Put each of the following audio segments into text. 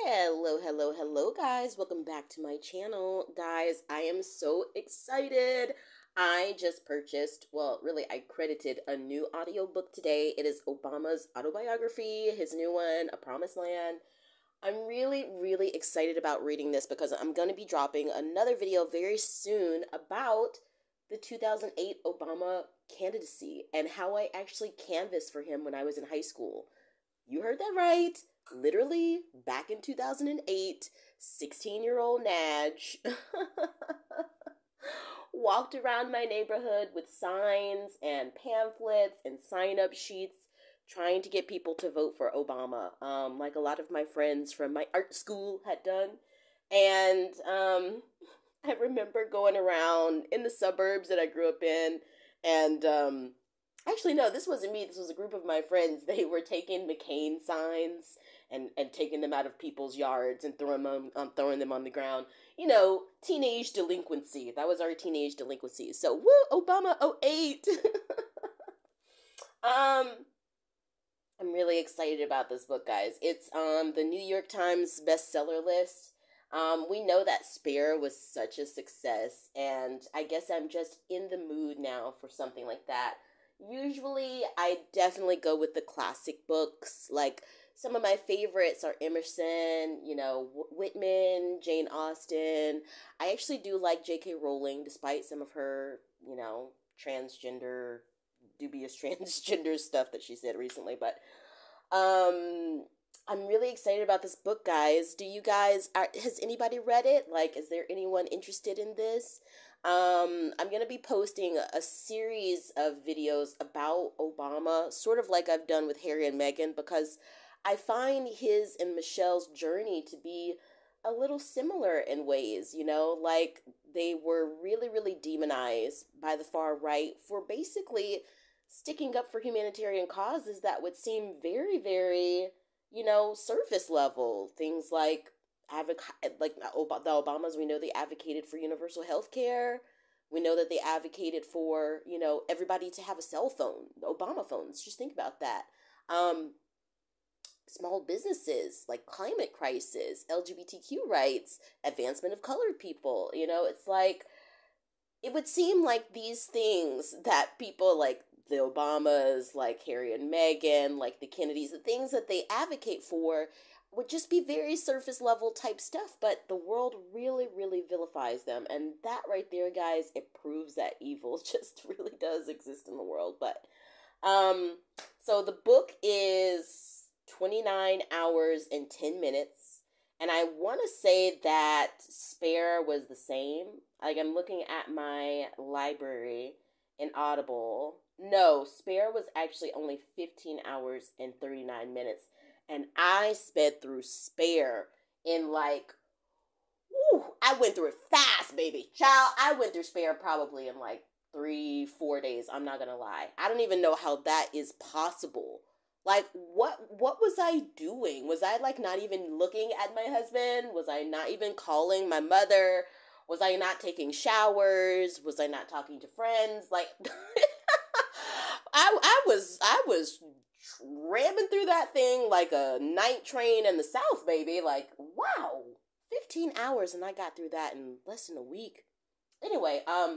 Hello guys, welcome back to my channel. Guys, I am so excited. I just purchased, well, really I credited a new audiobook today. It is Obama's autobiography, his new one, A Promised Land. I'm really excited about reading this because I'm going to be dropping another video very soon about the 2008 Obama candidacy and how I actually canvassed for him when I was in high school. You heard that right. Literally, back in 2008, 16-year-old Naj walked around my neighborhood with signs and pamphlets and sign-up sheets trying to get people to vote for Obama, like a lot of my friends from my art school had done. And I remember going around in the suburbs that I grew up in, and actually, no, this wasn't me. This was a group of my friends. They were taking McCain signs and taking them out of people's yards and throwing them on the ground. You know, teenage delinquency. That was our teenage delinquency. So, woo, Obama 08. I'm really excited about this book, guys. It's on the New York Times bestseller list. We know that Spare was such a success, and I guess I'm just in the mood now for something like that. Usually, I definitely go with the classic books. Like, some of my favorites are Emerson, you know, Whitman, Jane Austen. I actually do like J.K. Rowling, despite some of her, you know, dubious transgender stuff that she said recently. But I'm really excited about this book, guys. Do you guys, has anybody read it? Like, is there anyone interested in this? I'm going to be posting a series of videos about Obama, sort of like I've done with Harry and Meghan, because I find his and Michelle's journey to be a little similar in ways, you know, like they were really demonized by the far right for basically sticking up for humanitarian causes that would seem very, you know, surface level. Things like the Obamas, we know they advocated for universal health care. We know that they advocated for, you know, everybody to have a cell phone, Obama phones. Just think about that. Small businesses, like climate crisis, LGBTQ rights, advancement of colored people. You know, it's like, it would seem like these things that people like the Obamas, like Harry and Meghan, like the Kennedys, the things that they advocate for would just be very surface level type stuff, but the world really vilifies them. And that right there, guys, it proves that evil just really does exist in the world. But so the book is 29 hours and 10 minutes. And I want to say that Spare was the same. Like, I'm looking at my library in Audible. No, Spare was actually only 15 hours and 39 minutes. And I sped through Spare in like, ooh, I went through it fast, baby. Child, I went through Spare probably in like 3-4 days. I'm not going to lie. I don't even know how that is possible. Like, what was I doing? Was I like not even looking at my husband? Was I not even calling my mother? Was I not taking showers? Was I not talking to friends? Like, I was ramming through that thing like a night train in the South, baby. Like, wow, 15 hours and I got through that in less than a week. Anyway, I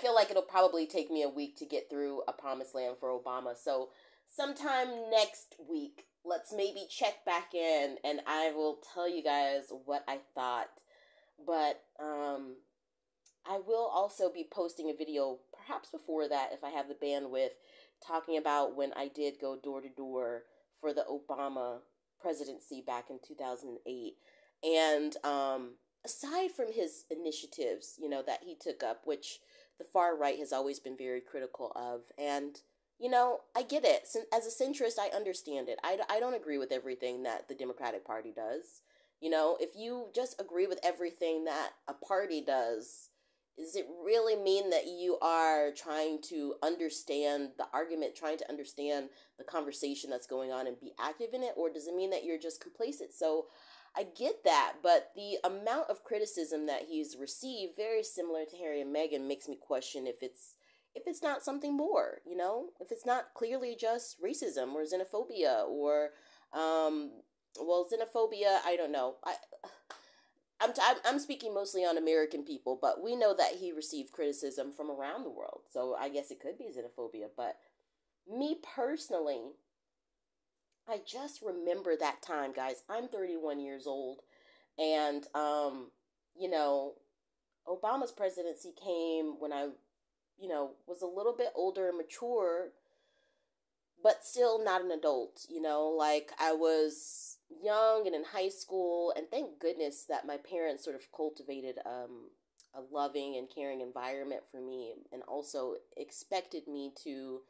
feel like it'll probably take me a week to get through A Promised Land for Obama. So sometime next week, let's maybe check back in and I will tell you guys what I thought. But I will also be posting a video perhaps before that if I have the bandwidth, talking about when I did go door to door for the Obama presidency back in 2008. And aside from his initiatives, you know, that he took up, which the far right has always been very critical of. And, you know, I get it. As a centrist, I understand it. I don't agree with everything that the Democratic Party does. You know, if you just agree with everything that a party does it really mean that you are trying to understand the argument, trying to understand the conversation that's going on and be active in it? Or does it mean that you're just complacent? So I get that, but the amount of criticism that he's received, very similar to Harry and Meghan, makes me question if it's not something more, you know? If it's not clearly just racism or xenophobia or, well, xenophobia, I don't know. I'm speaking mostly on American people, but we know that he received criticism from around the world. So I guess it could be xenophobia. But me personally, I just remember that time, guys. I'm 31 years old. And, you know, Obama's presidency came when I, you know, was a little bit older and mature, but still not an adult, you know, like I was young and in high school, and thank goodness that my parents sort of cultivated a loving and caring environment for me, and also expected me to,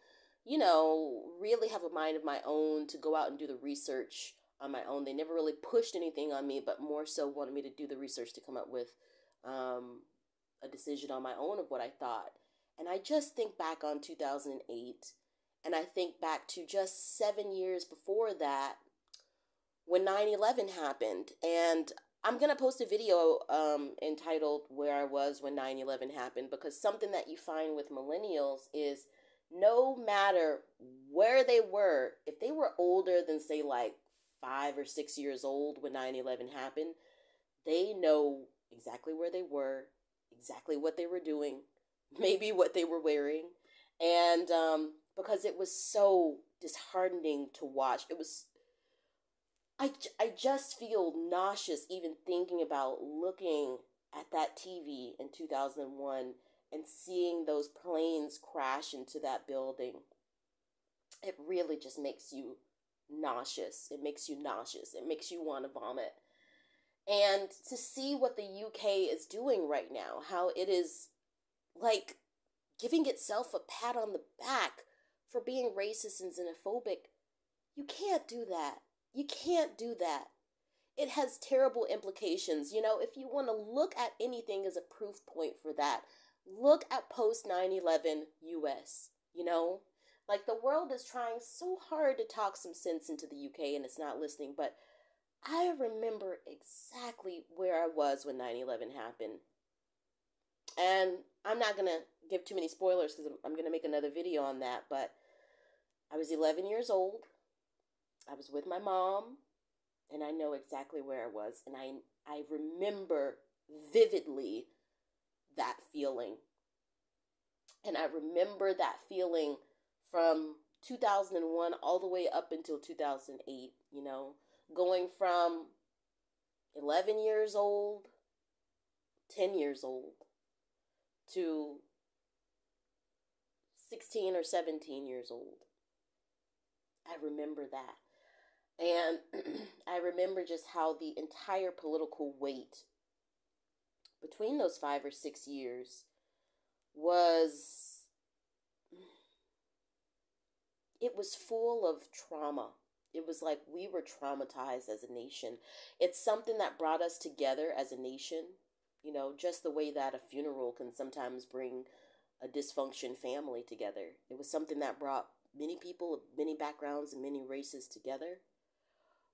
you know, really have a mind of my own, to go out and do the research on my own. They never really pushed anything on me, but more so wanted me to do the research to come up with a decision on my own of what I thought. And I just think back on 2008, and I think back to just 7 years before that when 9/11 happened. And I'm going to post a video entitled Where I Was When 9/11 Happened, because something that you find with millennials is no matter where they were, if they were older than, say, like 5 or 6 years old when 9/11 happened, they know exactly where they were, exactly what they were doing, maybe what they were wearing. And because it was so disheartening to watch. It was, I just feel nauseous even thinking about looking at that TV in 2001 and seeing those planes crash into that building. It really just makes you nauseous. It makes you nauseous. It makes you want to vomit. And to see what the UK is doing right now, how it is like giving itself a pat on the back for being racist and xenophobic. You can't do that. You can't do that. It has terrible implications. You know, if you want to look at anything as a proof point for that, look at post 9/11 US, you know, like the world is trying so hard to talk some sense into the UK and it's not listening. But I remember exactly where I was when 9/11 happened. And I'm not going to give too many spoilers because I'm going to make another video on that. But I was 11 years old. I was with my mom. And I know exactly where I was. And I remember vividly that feeling. And I remember that feeling from 2001 all the way up until 2008. You know, going from 11 years old, 10 years old, to 16 or 17 years old. I remember that. And I remember just how the entire political weight between those 5 or 6 years was, it was full of trauma. It was like we were traumatized as a nation. It's something that brought us together as a nation. You know, just the way that a funeral can sometimes bring a dysfunctioned family together. It was something that brought many people of many backgrounds and many races together.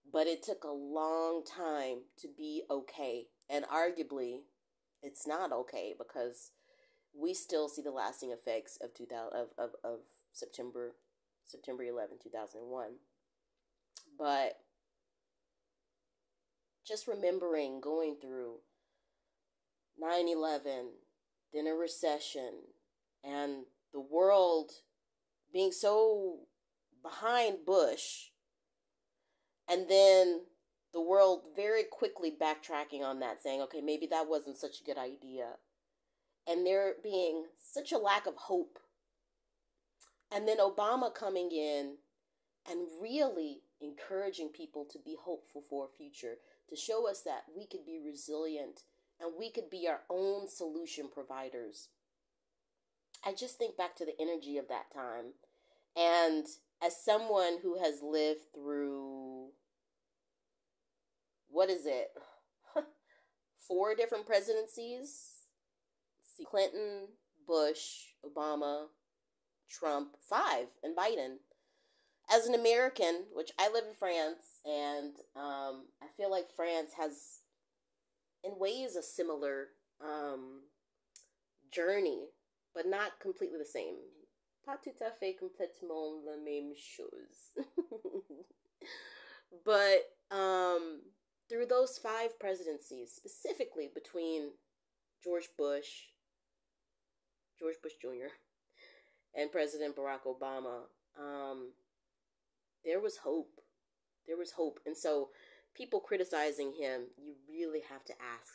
But it took a long time to be okay. And arguably, it's not okay because we still see the lasting effects of September 11, 2001. But just remembering going through 9/11, then a recession, and the world being so behind Bush, and then the world very quickly backtracking on that, saying, okay, maybe that wasn't such a good idea, and there being such a lack of hope, and then Obama coming in and really encouraging people to be hopeful for a future, to show us that we could be resilient, and we could be our own solution providers. I just think back to the energy of that time. And as someone who has lived through, what is it? 4 different presidencies. Let's see, Clinton, Bush, Obama, Trump, 5, and Biden. As an American, which I live in France, and I feel like France has, in ways, a similar journey, but not completely the same. Pas tout à fait complètement la même chose. But through those five presidencies, specifically between George Bush Jr., and President Barack Obama, there was hope. There was hope. And so people criticizing him, you really have to ask,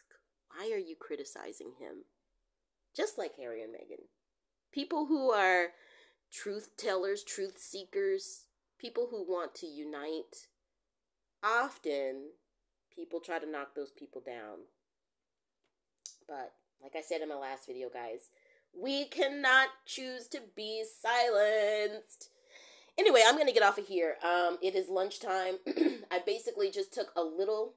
why are you criticizing him? Just like Harry and Meghan. People who are truth tellers, truth seekers, people who want to unite, often people try to knock those people down. But like I said in my last video, guys, we cannot choose to be silenced. Anyway, I'm going to get off of here. It is lunchtime. I basically just took a little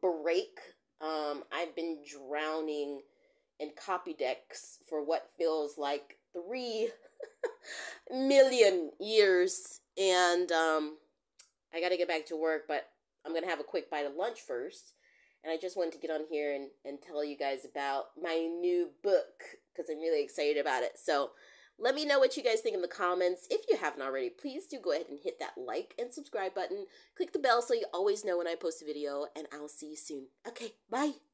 break. I've been drowning in copy decks for what feels like 3 million years. And I got to get back to work, but I'm going to have a quick bite of lunch first. And I just wanted to get on here and tell you guys about my new book, because I'm really excited about it. So let me know what you guys think in the comments. If you haven't already, please do go ahead and hit that like and subscribe button. Click the bell so you always know when I post a video, and I'll see you soon. Okay, bye.